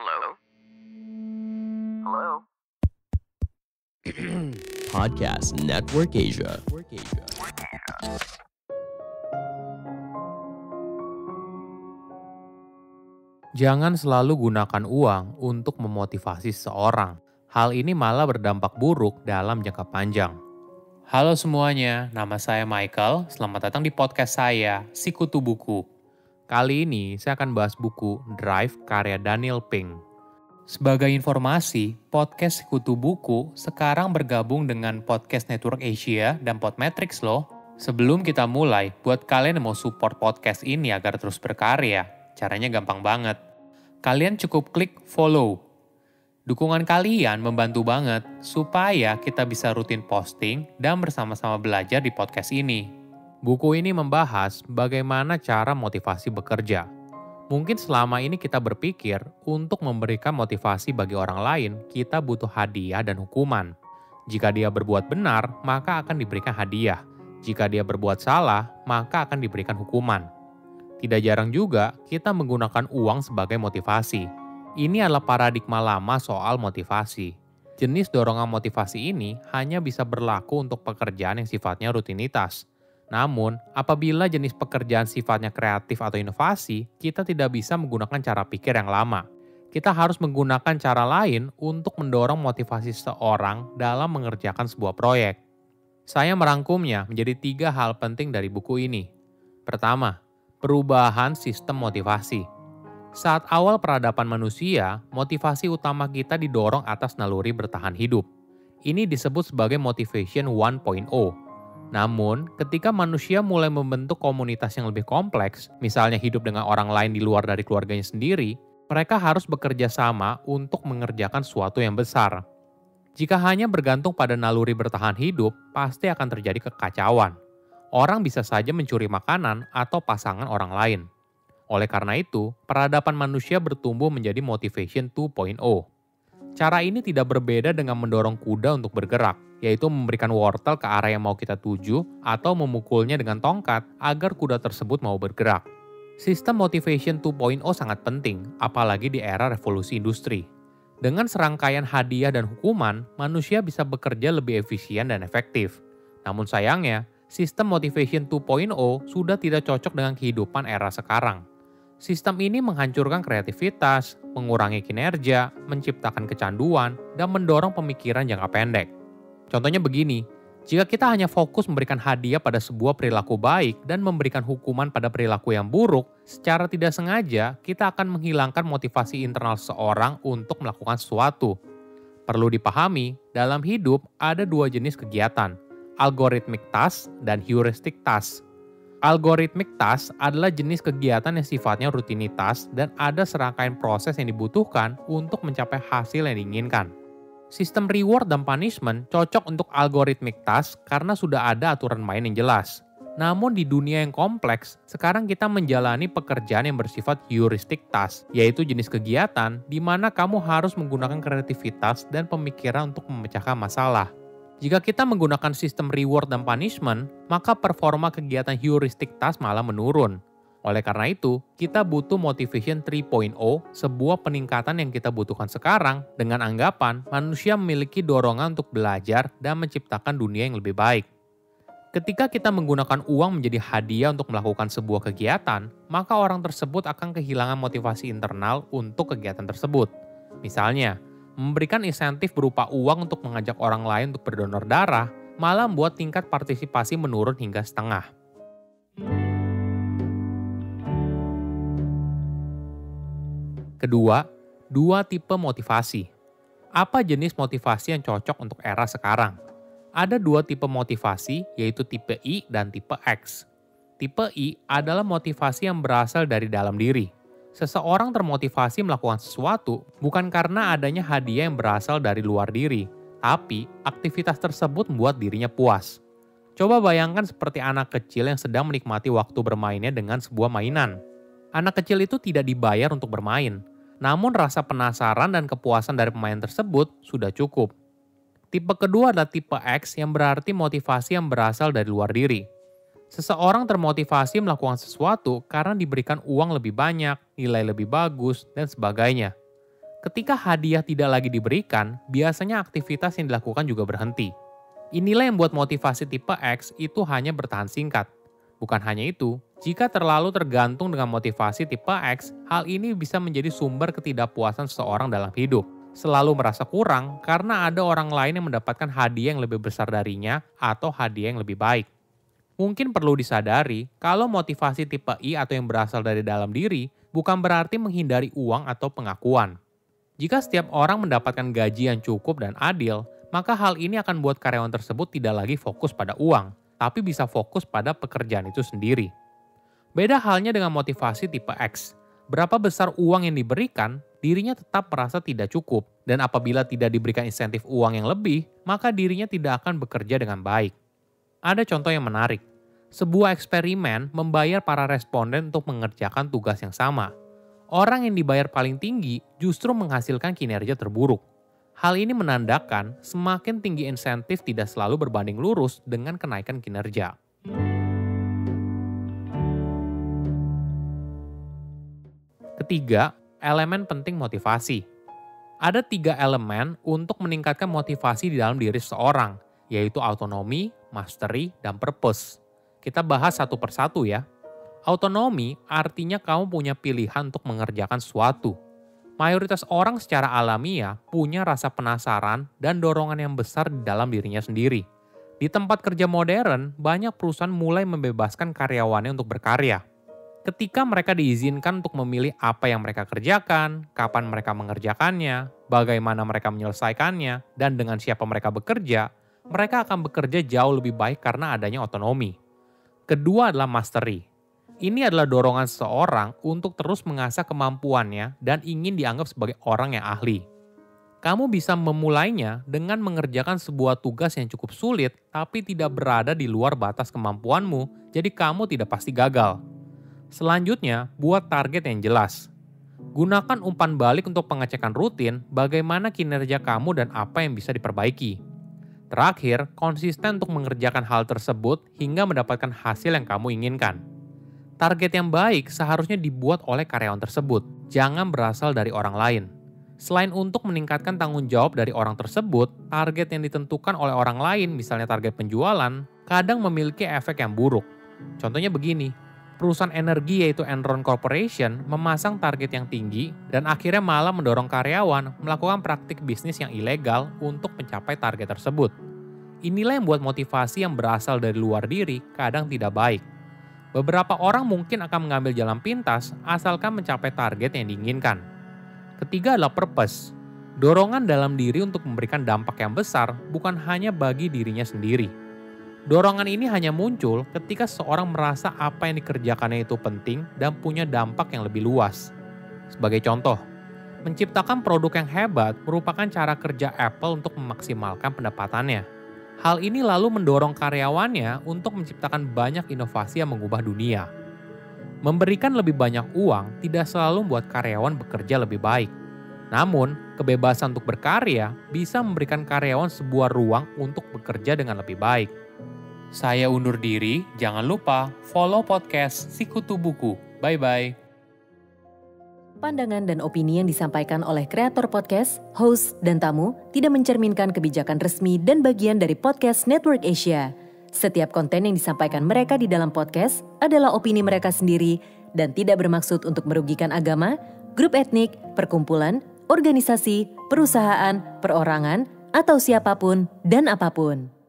Hello? Podcast Network Asia. Jangan selalu gunakan uang untuk memotivasi seseorang. Hal ini malah berdampak buruk dalam jangka panjang. Halo semuanya, nama saya Michael. Selamat datang di podcast saya, Si Kutu Buku. Kali ini saya akan bahas buku Drive karya Daniel Pink. Sebagai informasi, podcast Si Kutu Buku sekarang bergabung dengan Podcast Network Asia dan Podmetrics loh. Sebelum kita mulai, buat kalian yang mau support podcast ini agar terus berkarya, caranya gampang banget. Kalian cukup klik follow. Dukungan kalian membantu banget supaya kita bisa rutin posting dan bersama-sama belajar di podcast ini. Buku ini membahas bagaimana cara motivasi bekerja. Mungkin selama ini kita berpikir untuk memberikan motivasi bagi orang lain, kita butuh hadiah dan hukuman. Jika dia berbuat benar, maka akan diberikan hadiah. Jika dia berbuat salah, maka akan diberikan hukuman. Tidak jarang juga kita menggunakan uang sebagai motivasi. Ini adalah paradigma lama soal motivasi. Jenis dorongan motivasi ini hanya bisa berlaku untuk pekerjaan yang sifatnya rutinitas. Namun, apabila jenis pekerjaan sifatnya kreatif atau inovasi, kita tidak bisa menggunakan cara pikir yang lama. Kita harus menggunakan cara lain untuk mendorong motivasi seseorang dalam mengerjakan sebuah proyek. Saya merangkumnya menjadi 3 hal penting dari buku ini. Pertama, perubahan sistem motivasi. Saat awal peradaban manusia, motivasi utama kita didorong atas naluri bertahan hidup. Ini disebut sebagai motivation 1.0. Namun, ketika manusia mulai membentuk komunitas yang lebih kompleks, misalnya hidup dengan orang lain di luar dari keluarganya sendiri, mereka harus bekerja sama untuk mengerjakan sesuatu yang besar. Jika hanya bergantung pada naluri bertahan hidup, pasti akan terjadi kekacauan. Orang bisa saja mencuri makanan atau pasangan orang lain. Oleh karena itu, peradaban manusia bertumbuh menjadi motivation 2.0. Cara ini tidak berbeda dengan mendorong kuda untuk bergerak, yaitu memberikan wortel ke arah yang mau kita tuju atau memukulnya dengan tongkat agar kuda tersebut mau bergerak. Sistem motivation 2.0 sangat penting, apalagi di era revolusi industri. Dengan serangkaian hadiah dan hukuman, manusia bisa bekerja lebih efisien dan efektif. Namun sayangnya, sistem motivation 2.0 sudah tidak cocok dengan kehidupan era sekarang. Sistem ini menghancurkan kreativitas, mengurangi kinerja, menciptakan kecanduan, dan mendorong pemikiran jangka pendek. Contohnya begini, jika kita hanya fokus memberikan hadiah pada sebuah perilaku baik dan memberikan hukuman pada perilaku yang buruk, secara tidak sengaja kita akan menghilangkan motivasi internal seseorang untuk melakukan sesuatu. Perlu dipahami, dalam hidup ada 2 jenis kegiatan, algorithmic task dan heuristic task. Algorithmic task adalah jenis kegiatan yang sifatnya rutinitas dan ada serangkaian proses yang dibutuhkan untuk mencapai hasil yang diinginkan. Sistem reward dan punishment cocok untuk algorithmic task karena sudah ada aturan main yang jelas. Namun di dunia yang kompleks, sekarang kita menjalani pekerjaan yang bersifat heuristic task, yaitu jenis kegiatan di mana kamu harus menggunakan kreativitas dan pemikiran untuk memecahkan masalah. Jika kita menggunakan sistem reward dan punishment, maka performa kegiatan heuristic task malah menurun. Oleh karena itu, kita butuh motivation 3.0, sebuah peningkatan yang kita butuhkan sekarang dengan anggapan manusia memiliki dorongan untuk belajar dan menciptakan dunia yang lebih baik. Ketika kita menggunakan uang menjadi hadiah untuk melakukan sebuah kegiatan, maka orang tersebut akan kehilangan motivasi internal untuk kegiatan tersebut. Misalnya, memberikan insentif berupa uang untuk mengajak orang lain untuk berdonor darah, malah membuat tingkat partisipasi menurun hingga setengah. Kedua, 2 tipe motivasi. Apa jenis motivasi yang cocok untuk era sekarang? Ada 2 tipe motivasi, yaitu tipe I dan tipe X. Tipe I adalah motivasi yang berasal dari dalam diri. Seseorang termotivasi melakukan sesuatu bukan karena adanya hadiah yang berasal dari luar diri, tapi aktivitas tersebut membuat dirinya puas. Coba bayangkan seperti anak kecil yang sedang menikmati waktu bermainnya dengan sebuah mainan. Anak kecil itu tidak dibayar untuk bermain, namun rasa penasaran dan kepuasan dari pemain tersebut sudah cukup. Tipe kedua adalah tipe X yang berarti motivasi yang berasal dari luar diri. Seseorang termotivasi melakukan sesuatu karena diberikan uang lebih banyak, nilai lebih bagus, dan sebagainya. Ketika hadiah tidak lagi diberikan, biasanya aktivitas yang dilakukan juga berhenti. Inilah yang membuat motivasi tipe X itu hanya bertahan singkat. Bukan hanya itu, jika terlalu tergantung dengan motivasi tipe X, hal ini bisa menjadi sumber ketidakpuasan seseorang dalam hidup. Selalu merasa kurang karena ada orang lain yang mendapatkan hadiah yang lebih besar darinya atau hadiah yang lebih baik. Mungkin perlu disadari, kalau motivasi tipe I atau yang berasal dari dalam diri, bukan berarti menghindari uang atau pengakuan. Jika setiap orang mendapatkan gaji yang cukup dan adil, maka hal ini akan buat karyawan tersebut tidak lagi fokus pada uang, tapi bisa fokus pada pekerjaan itu sendiri. Beda halnya dengan motivasi tipe X. Berapa besar uang yang diberikan, dirinya tetap merasa tidak cukup, dan apabila tidak diberikan insentif uang yang lebih, maka dirinya tidak akan bekerja dengan baik. Ada contoh yang menarik. Sebuah eksperimen membayar para responden untuk mengerjakan tugas yang sama. Orang yang dibayar paling tinggi justru menghasilkan kinerja terburuk. Hal ini menandakan semakin tinggi insentif tidak selalu berbanding lurus dengan kenaikan kinerja. Ketiga, elemen penting motivasi. Ada tiga elemen untuk meningkatkan motivasi di dalam diri seseorang, yaitu autonomi, mastery, dan purpose. Kita bahas satu persatu ya. Autonomi artinya kamu punya pilihan untuk mengerjakan sesuatu. Mayoritas orang secara alamiah punya rasa penasaran dan dorongan yang besar di dalam dirinya sendiri. Di tempat kerja modern, banyak perusahaan mulai membebaskan karyawannya untuk berkarya. Ketika mereka diizinkan untuk memilih apa yang mereka kerjakan, kapan mereka mengerjakannya, bagaimana mereka menyelesaikannya, dan dengan siapa mereka bekerja, mereka akan bekerja jauh lebih baik karena adanya autonomi. Kedua adalah mastery. Ini adalah dorongan seseorang untuk terus mengasah kemampuannya dan ingin dianggap sebagai orang yang ahli. Kamu bisa memulainya dengan mengerjakan sebuah tugas yang cukup sulit tapi tidak berada di luar batas kemampuanmu, jadi kamu tidak pasti gagal. Selanjutnya, buat target yang jelas. Gunakan umpan balik untuk pengecekan rutin bagaimana kinerja kamu dan apa yang bisa diperbaiki. Terakhir, konsisten untuk mengerjakan hal tersebut hingga mendapatkan hasil yang kamu inginkan. Target yang baik seharusnya dibuat oleh karyawan tersebut, jangan berasal dari orang lain. Selain untuk meningkatkan tanggung jawab dari orang tersebut, target yang ditentukan oleh orang lain, misalnya target penjualan, kadang memiliki efek yang buruk. Contohnya begini, perusahaan energi yaitu Enron Corporation memasang target yang tinggi dan akhirnya malah mendorong karyawan melakukan praktik bisnis yang ilegal untuk mencapai target tersebut. Inilah yang membuat motivasi yang berasal dari luar diri kadang tidak baik. Beberapa orang mungkin akan mengambil jalan pintas asalkan mencapai target yang diinginkan. Ketiga adalah purpose. Dorongan dalam diri untuk memberikan dampak yang besar bukan hanya bagi dirinya sendiri. Dorongan ini hanya muncul ketika seorang merasa apa yang dikerjakannya itu penting dan punya dampak yang lebih luas. Sebagai contoh, menciptakan produk yang hebat merupakan cara kerja Apple untuk memaksimalkan pendapatannya. Hal ini lalu mendorong karyawannya untuk menciptakan banyak inovasi yang mengubah dunia. Memberikan lebih banyak uang tidak selalu membuat karyawan bekerja lebih baik. Namun, kebebasan untuk berkarya bisa memberikan karyawan sebuah ruang untuk bekerja dengan lebih baik. Saya undur diri, jangan lupa follow podcast Si Kutu Buku. Bye-bye. Pandangan dan opini yang disampaikan oleh kreator podcast, host, dan tamu tidak mencerminkan kebijakan resmi dan bagian dari Podcast Network Asia. Setiap konten yang disampaikan mereka di dalam podcast adalah opini mereka sendiri dan tidak bermaksud untuk merugikan agama, grup etnik, perkumpulan, organisasi, perusahaan, perorangan, atau siapapun dan apapun.